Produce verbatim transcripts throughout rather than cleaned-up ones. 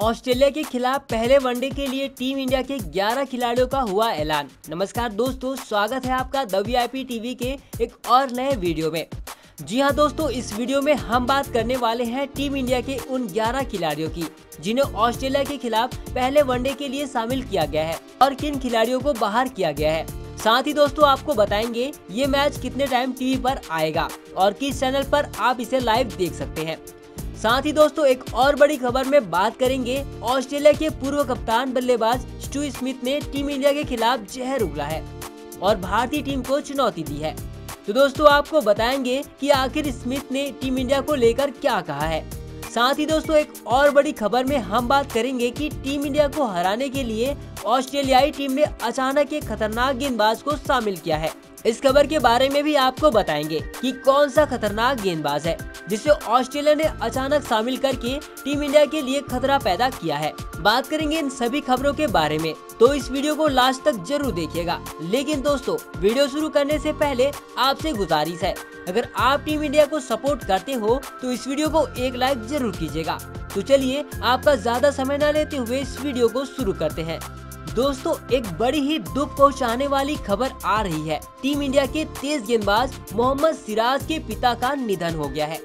Australia के खिलाफ पहले वनडे के लिए टीम इंडिया के ग्यारह खिलाड़ियों का हुआ ऐलान। नमस्कार दोस्तों, स्वागत है आपका the V I P TV के एक और नए वीडियो में। जी हां दोस्तों, इस वीडियो में हम बात करने वाले हैं टीम इंडिया के उन ग्यारह खिलाड़ियों की जिन्हें ऑस्ट्रेलिया के खिलाफ पहले वनडे के लिए शामिल किया गया है और किन खिलाड़ियों को बाहर किया गया है। साथ ही दोस्तों आपको बताएंगे ये मैच कितने टाइम टीवी पर आएगा और किस चैनल पर आप इसे लाइव देख सकते हैं। साथ ही दोस्तों एक और बड़ी खबर में बात करेंगे, ऑस्ट्रेलिया के पूर्व कप्तान बल्लेबाज स्टीव स्मिथ ने टीम इंडिया के खिलाफ जहर उगला है और भारतीय टीम को चुनौती दी है। तो दोस्तों आपको बताएंगे कि आखिर स्मिथ ने टीम इंडिया को लेकर क्या कहा है। साथ ही दोस्तों एक और बड़ी खबर में हम बात करेंगे कि टीम इंडिया को हराने के लिए ऑस्ट्रेलियाई टीम ने अचानक एक खतरनाक गेंदबाज को शामिल किया है। इस खबर के बारे में भी आपको बताएंगे कि कौन सा खतरनाक गेंदबाज है जिसे ऑस्ट्रेलिया ने अचानक शामिल करके टीम इंडिया के लिए खतरा पैदा किया है। बात करेंगे इन सभी खबरों के बारे में, तो इस वीडियो को लास्ट तक जरूर देखिएगा। लेकिन दोस्तों वीडियो शुरू करने से पहले आपसे गुजारिश है, अगर आप टीम इंडिया को सपोर्ट करते हो तो इस वीडियो को एक लाइक जरूर कीजिएगा। तो चलिए आपका ज्यादा समय न लेते हुए इस वीडियो को शुरू करते हैं। दोस्तों एक बड़ी ही दुख पहुंचाने वाली खबर आ रही है, टीम इंडिया के तेज गेंदबाज मोहम्मद सिराज के पिता का निधन हो गया है।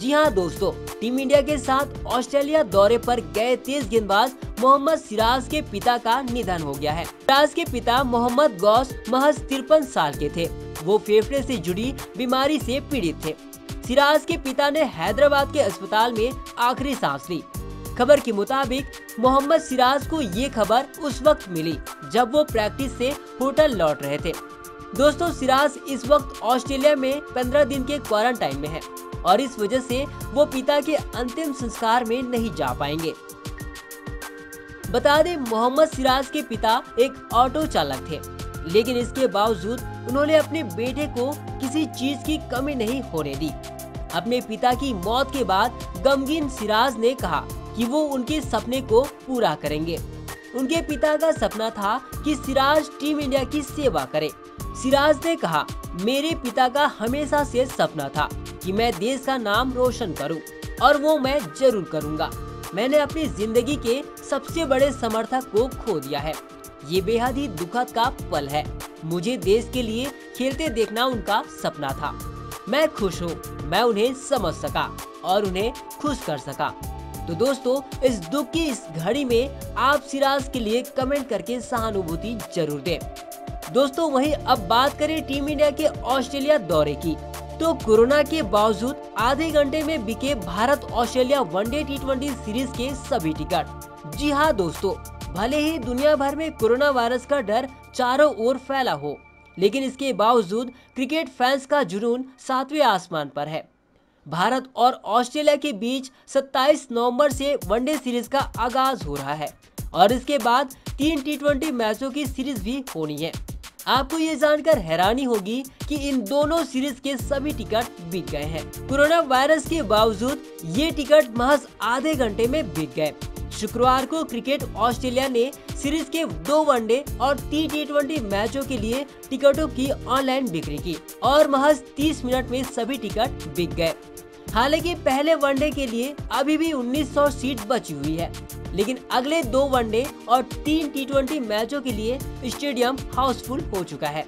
जी हां दोस्तों, टीम इंडिया के साथ ऑस्ट्रेलिया दौरे पर गए तेज गेंदबाज मोहम्मद सिराज के पिता का निधन हो गया है। सिराज के पिता मोहम्मद गौस महज तिरपन साल के थे। वो फेफड़े से जुड़ी बीमारी से पीड़ित थे। सिराज के पिता ने हैदराबाद के अस्पताल में आखिरी सांस ली। खबर के मुताबिक मोहम्मद सिराज को ये खबर उस वक्त मिली जब वो प्रैक्टिस से होटल लौट रहे थे। दोस्तों सिराज इस वक्त ऑस्ट्रेलिया में पंद्रह दिन के क्वारंटाइन में है और इस वजह से वो पिता के अंतिम संस्कार में नहीं जा पाएंगे। बता दें मोहम्मद सिराज के पिता एक ऑटो चालक थे, लेकिन इसके बावजूद उन्होंने अपने बेटे को किसी चीज की कमी नहीं होने दी। अपने पिता की मौत के बाद गमगीन सिराज ने कहा कि वो उनके सपने को पूरा करेंगे। उनके पिता का सपना था कि सिराज टीम इंडिया की सेवा करे। सिराज ने कहा, मेरे पिता का हमेशा से सपना था कि मैं देश का नाम रोशन करूं और वो मैं जरूर करूंगा। मैंने अपनी जिंदगी के सबसे बड़े समर्थक को खो दिया है। ये बेहद ही दुखद का पल है। मुझे देश के लिए खेलते देखना उनका सपना था। मैं खुश हूँ मैं उन्हें समझ सका और उन्हें खुश कर सका। तो दोस्तों इस दुख की इस घड़ी में आप सिराज के लिए कमेंट करके सहानुभूति जरूर दें। दोस्तों वहीं अब बात करें टीम इंडिया के ऑस्ट्रेलिया दौरे की, तो कोरोना के बावजूद आधे घंटे में बिके Bharat Australia one day T twenty series के सभी टिकट। जी हां दोस्तों, भले ही दुनिया भर में कोरोना वायरस का डर चारों ओर फैला हो, लेकिन इसके बावजूद क्रिकेट फैंस का जुनून सातवें आसमान पर है। भारत और ऑस्ट्रेलिया के बीच सत्ताईस नवंबर से वनडे सीरीज का आगाज हो रहा है और इसके बाद तीन टी ट्वेंटी मैचों की सीरीज भी होनी है। आपको ये जानकर हैरानी होगी कि इन दोनों सीरीज के सभी टिकट बिक गए हैं। कोरोना वायरस के बावजूद ये टिकट महज आधे घंटे में बिक गए। शुक्रवार को क्रिकेट ऑस्ट्रेलिया ने सीरीज के दो वनडे और तीन टी ट्वेंटी मैचों के लिए टिकटों की ऑनलाइन बिक्री की और महज तीस मिनट में सभी टिकट बिक गए। हालांकि पहले वनडे के लिए अभी भी उन्नीस सौ सीट बची हुई है, लेकिन अगले दो वनडे और तीन टी ट्वेंटी मैचों के लिए स्टेडियम हाउसफुल हो चुका है।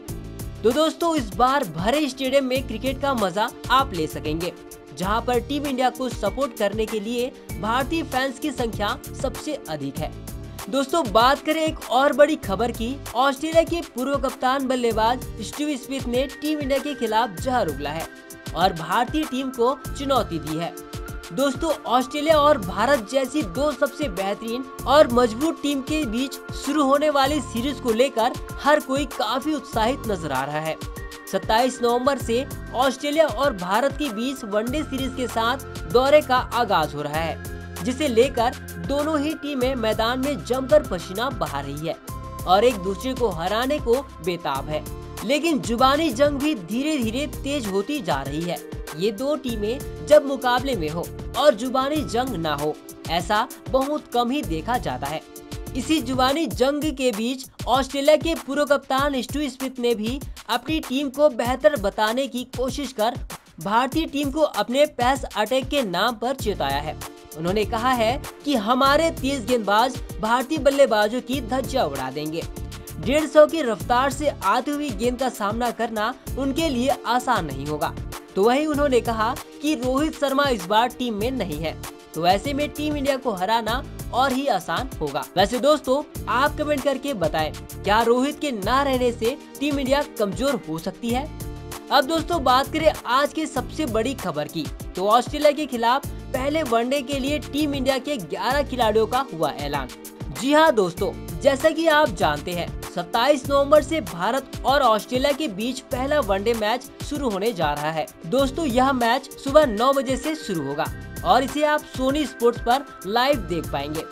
तो दोस्तों इस बार भरे स्टेडियम में क्रिकेट का मजा आप ले सकेंगे, जहां पर टीम इंडिया को सपोर्ट करने के लिए भारतीय फैंस की संख्या सबसे अधिक है। दोस्तों बात करें एक और बड़ी खबर की, ऑस्ट्रेलिया के पूर्व कप्तान बल्लेबाज स्टीव स्मिथ ने टीम इंडिया के खिलाफ जहर उगला है और भारतीय टीम को चुनौती दी है। दोस्तों ऑस्ट्रेलिया और भारत जैसी दो सबसे बेहतरीन और मजबूत टीम के बीच शुरू होने वाली सीरीज को लेकर हर कोई काफी उत्साहित नजर आ रहा है। सत्ताईस नवंबर से ऑस्ट्रेलिया और भारत के बीच वनडे सीरीज के साथ दौरे का आगाज हो रहा है, जिसे लेकर दोनों ही टीमें मैदान में जमकर पसीना बहा रही है और एक दूसरे को हराने को बेताब है। लेकिन जुबानी जंग भी धीरे धीरे तेज होती जा रही है। ये दो टीमें जब मुकाबले में हो और जुबानी जंग ना हो, ऐसा बहुत कम ही देखा जाता है। इसी जुबानी जंग के बीच ऑस्ट्रेलिया के पूर्व कप्तान स्टीव स्मिथ ने भी अपनी टीम को बेहतर बताने की कोशिश कर भारतीय टीम को अपने पैस अटैक के नाम पर चेताया है। उन्होंने कहा है कि हमारे तेज गेंदबाज भारतीय बल्लेबाजों की धज्जियां उड़ा देंगे। डेढ़ सौ की रफ्तार से आती हुई गेंद का सामना करना उनके लिए आसान नहीं होगा। तो वहीं उन्होंने कहा कि रोहित शर्मा इस बार टीम में नहीं है, तो ऐसे में टीम इंडिया को हराना और ही आसान होगा। वैसे दोस्तों, आप कमेंट करके बताएं, क्या रोहित के ना रहने से टीम इंडिया कमजोर हो सकती है। अब दोस्तों बात करें आज की सबसे बड़ी खबर की, तो ऑस्ट्रेलिया के खिलाफ पहले वनडे के लिए टीम इंडिया के ग्यारह खिलाड़ियों का हुआ ऐलान। जी हाँ दोस्तों, जैसा कि आप जानते हैं सत्ताईस नवंबर से भारत और ऑस्ट्रेलिया के बीच पहला वनडे मैच शुरू होने जा रहा है। दोस्तों यह मैच सुबह नौ बजे से शुरू होगा और इसे आप सोनी स्पोर्ट्स पर लाइव देख पाएंगे।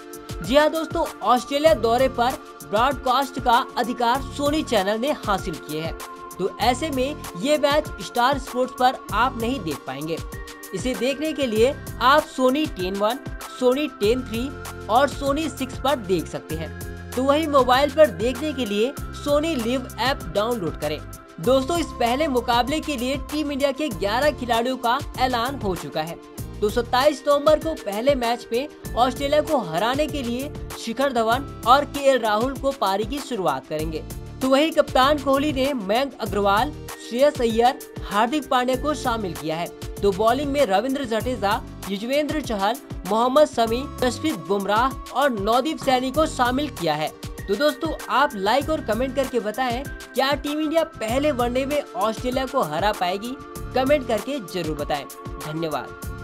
जी हाँ दोस्तों, ऑस्ट्रेलिया दौरे पर ब्रॉडकास्ट का अधिकार सोनी चैनल ने हासिल किए हैं, तो ऐसे में ये मैच स्टार स्पोर्ट्स पर आप नहीं देख पाएंगे। इसे देखने के लिए आप Sony ten one, Sony ten three और सोनी सिक्स पर देख सकते हैं। तो वही मोबाइल पर देखने के लिए सोनी लिव ऐप डाउनलोड करें। दोस्तों इस पहले मुकाबले के लिए टीम इंडिया के ग्यारह खिलाड़ियों का ऐलान हो चुका है। तो सत्ताईस नवंबर को पहले मैच में ऑस्ट्रेलिया को हराने के लिए शिखर धवन और के. राहुल को पारी की शुरुआत करेंगे। तो वही कप्तान कोहली ने मयंक अग्रवाल, श्रेयस अय्यर, हार्दिक पांड्या को शामिल किया है। तो बॉलिंग में रविंद्र जडेजा, युजवेंद्र चहल, मोहम्मद शमी, जसप्रीत बुमराह और नवदीप सैनी को शामिल किया है। तो दोस्तों आप लाइक और कमेंट करके बताएं, क्या टीम इंडिया पहले वनडे में ऑस्ट्रेलिया को हरा पाएगी। कमेंट करके जरूर बताएं। धन्यवाद।